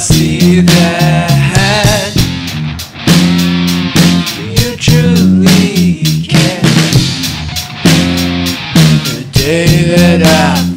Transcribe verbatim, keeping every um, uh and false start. see their hand. You truly can. The day that I